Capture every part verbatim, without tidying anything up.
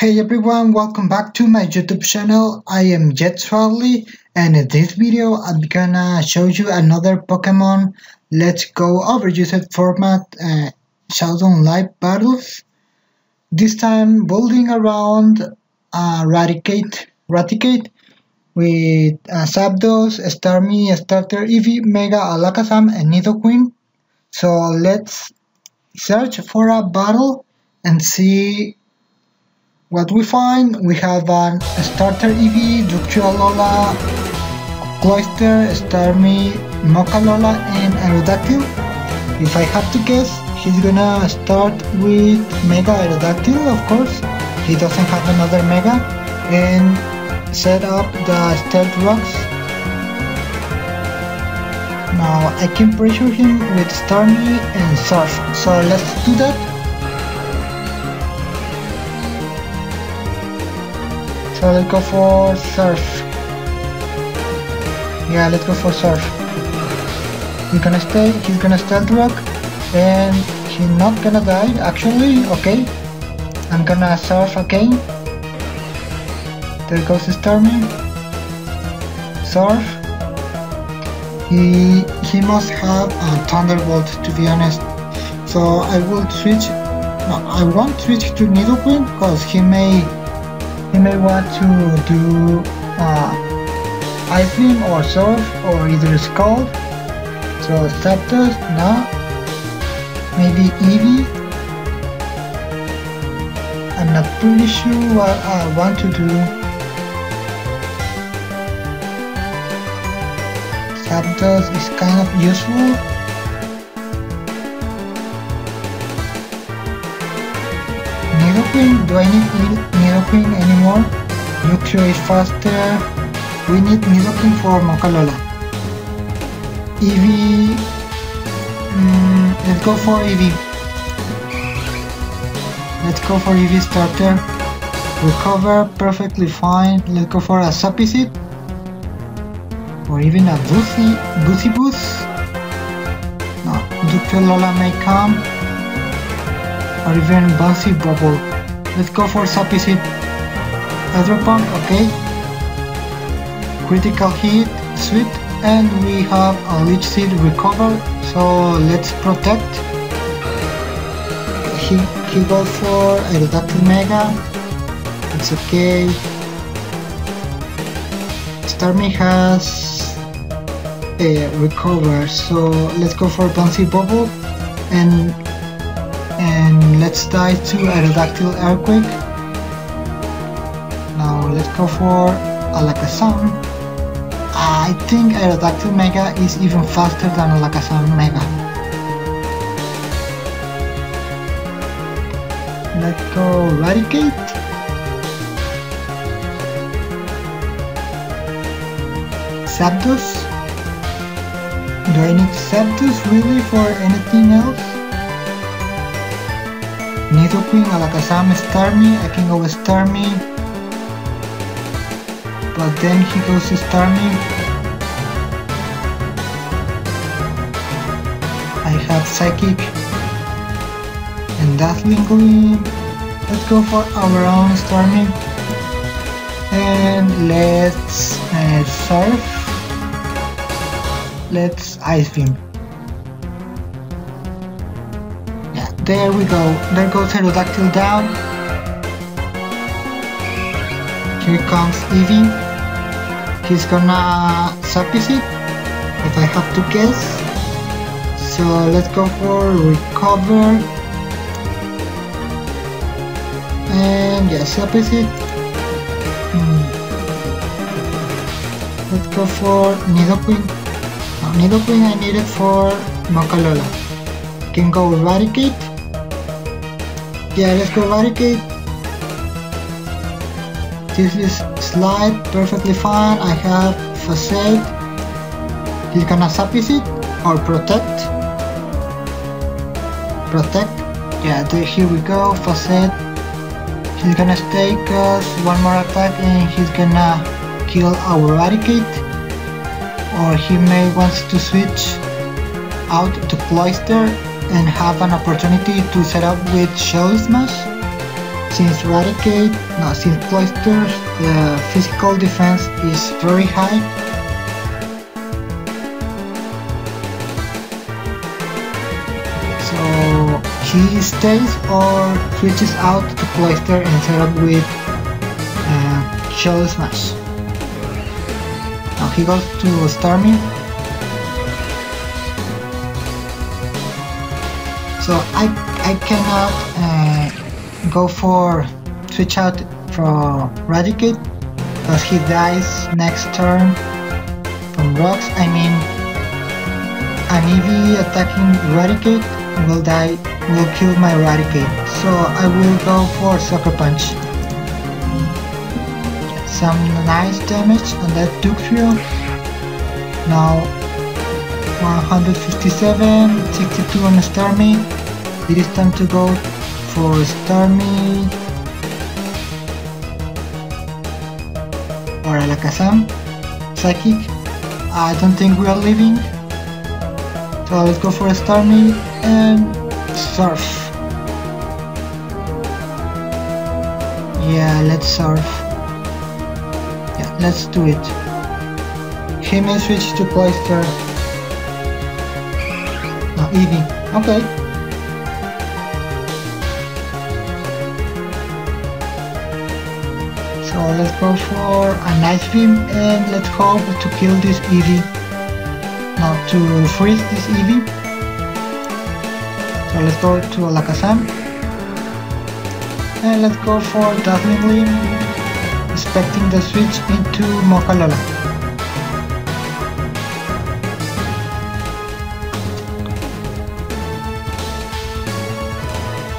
Hey everyone, welcome back to my YouTube channel. I am Jed Swarley, and in this video I'm gonna show you another Pokemon Let's Go overused format uh, Showdown live battles. This time building around uh, Raticate, Raticate with uh, Zapdos, Starmie, Starter, Eevee, Mega, Alakazam and Nidoqueen. So let's search for a battle and see what we find. We have an Starter Eevee, Lola, Cloyster, Starmie, Lola, and Aerodactyl. If I have to guess, he's gonna start with Mega Aerodactyl, of course. He doesn't have another Mega. And set up the Stealth Rocks. Now I can pressure him with Starmie and Surf. So let's do that. So let's go for Surf. Yeah, let's go for Surf. He's gonna stay, he's gonna Stealth Rock, and he's not gonna die actually. Okay, I'm gonna Surf again. There goes Starmie. Surf. He, he must have a Thunderbolt, to be honest. So I will switch, no, I won't switch to Nidoqueen, because he may He may want to do uh, Ice Beam or Surf or either Scald. So Zapdos, no. Maybe Eevee. I'm not pretty sure what I want to do. Zapdos is kind of useful. Nidoqueen, do I need Nidoking anymore? Luxio is faster. We need Nidoking for Mokalola. Eevee. Mm, let's go for Eevee. Let's go for Eevee Starter. Recover, perfectly fine. Let's go for a Sapicit. Or even a Boosie, Boosie Boost. No, Luxio Lola may come. Or even Bouncy Bubble. Let's go for Sapicit. Hydro Pump, okay. Critical hit, sweet, and we have a Leech Seed recover, so let's protect. He, he goes for Aerodactyl Mega. It's okay. Starmie has a recover, so let's go for Bouncy Bubble and And let's die to Aerodactyl Earthquake. Now let's go for Alakazam. I think Aerodactyl Mega is even faster than Alakazam Mega. Let's go Raticate. Zapdos. Do I need Zapdos really for anything else? Nidoking, Alakazam, Starmie. I can go with Starmie, but then he goes to Starmie. I have Psychic and Dazzling Gleam. Let's go for our own Starmie and let's uh, Surf. Let's Ice Beam. There we go, there goes Aerodactyl down. Here comes Eevee. He's gonna Sapicit, if I have to guess. So let's go for Recover. And yeah, Sapicit. Hmm. Let's go for Nidoqueen. No, Nidoqueen I need it for Mokalola. Can go Raticate. Yeah, let's go Raticate. This is Slide, perfectly fine. I have Facade. He's gonna Sapicit or Protect. Protect. Yeah, there, here we go, Facade. He's gonna stay because one more attack and he's gonna kill our Raticate. Or he may want to switch out to Cloyster and have an opportunity to set up with Shell Smash. Since Raticate, no, since Cloyster's the physical defense is very high. So he stays or switches out to Cloyster and set up with uh, Shadow Smash. Now he goes to Starmie. So I, I cannot uh, go for switch out for Raticate because he dies next turn from rocks. I mean, an Eevee attacking Raticate will die, will kill my Raticate. So I will go for Sucker Punch. Some nice damage on that took through. Now one fifty-seven, sixty-two on Starmie. It is time to go for Starmie or Alakazam, Psychic. I don't think we are leaving, so let's go for Starmie and Surf. Yeah, let's Surf. Yeah, let's do it. He may switch to Cloyster. No, Eevee. Okay. So let's go for a nice beam and let's hope to kill this Eevee. Now to freeze this Eevee. So let's go to Alakazam. And let's go for Dazzling Gleam, expecting the switch into Mokalola.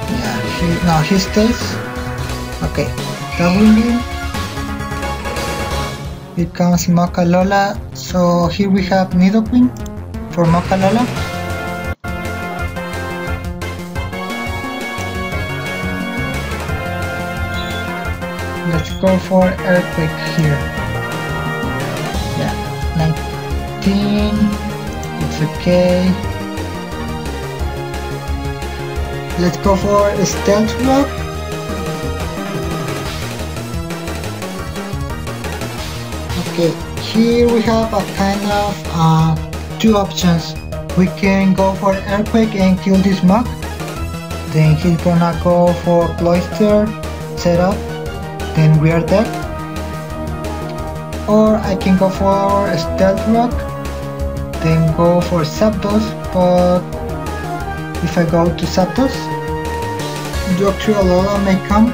Yeah, he, now he stays. Okay, Dazzling Gleam. Here comes Mokalola, so here we have Nidoqueen for Mokalola. Let's go for Earthquake here. Yeah, nineteen, it's okay. Let's go for Stealth Rock. Okay, here we have a kind of uh, two options. We can go for Earthquake and kill this Mog. Then he's gonna go for Cloyster setup. Then we are dead. Or I can go for Stealth Rock. Then go for Zapdos. But if I go to Zapdos, Doctor Alola may come.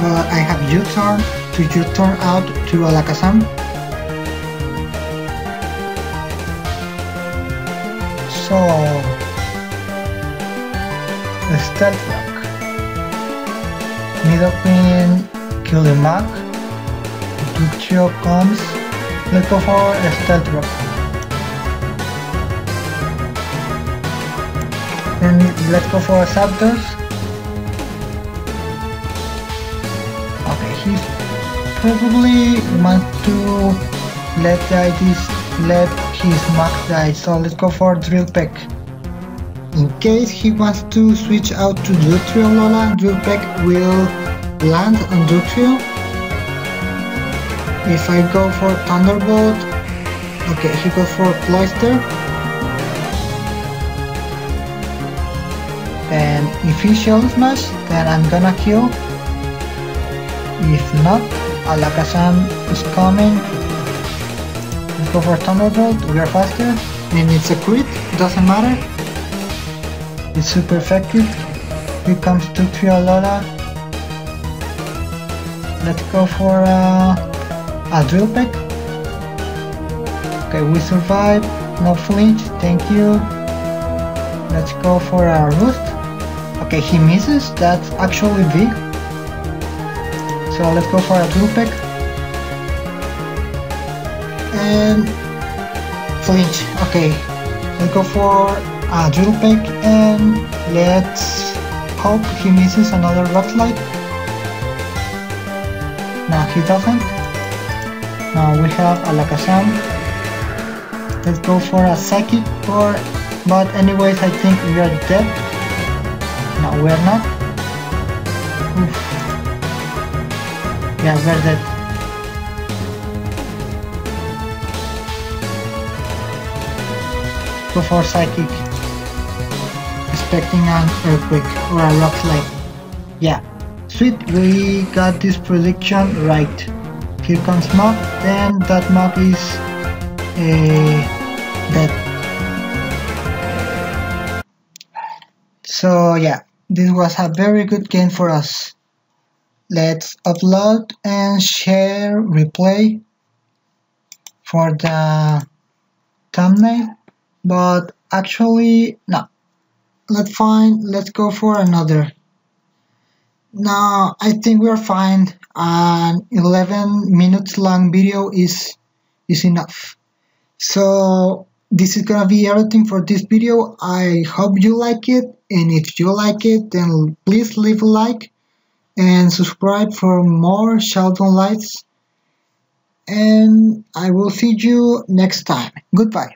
But I have U-turn. To U-turn out to Alakazam. So Stealth Rock. Nidoqueen kill the Mog. Ductrio comes. Let's go for Stealth Rock. And let's go for Zapdos. Okay, he's probably want to let die this, let his Mog die, so let's go for Drill Peck. In case he wants to switch out to Ductrio Lola, Drill Peck will land on Ductrio. If I go for Thunderbolt, okay, he goes for Cloyster. Then if he Shell Smash, then I'm gonna kill. If not, Alakazam is coming. Let's go for Thunderbolt, we are faster. And it's a crit, doesn't matter. It's super effective. Here comes Ductrio Alola. Let's go for uh, a Drill Peck. Okay, we survive. No flinch, thank you. Let's go for a Roost. Okay, he misses, that's actually big. So let's go for a Drill Peck and flinch. Okay, let's go for a Drill Peck and let's hope he misses another Rock Slide. No, he doesn't. Now we have Alakazam. Let's go for a Psychic, or but anyways I think we are dead. No, we are not. Yeah, we're dead. Go for psychic. Expecting an earthquake or a rock slide. Yeah. Sweet, we got this prediction right. Here comes mob, and that mob is uh, dead. So yeah, this was a very good game for us. Let's upload and share replay for the thumbnail, but actually no. Let's find, let's go for another. Now I think we're fine. An eleven minutes long video is is enough. So this is gonna be everything for this video. I hope you like it, and if you like it, then please leave a like and subscribe for more Showdown lights, and I will see you next time. Goodbye.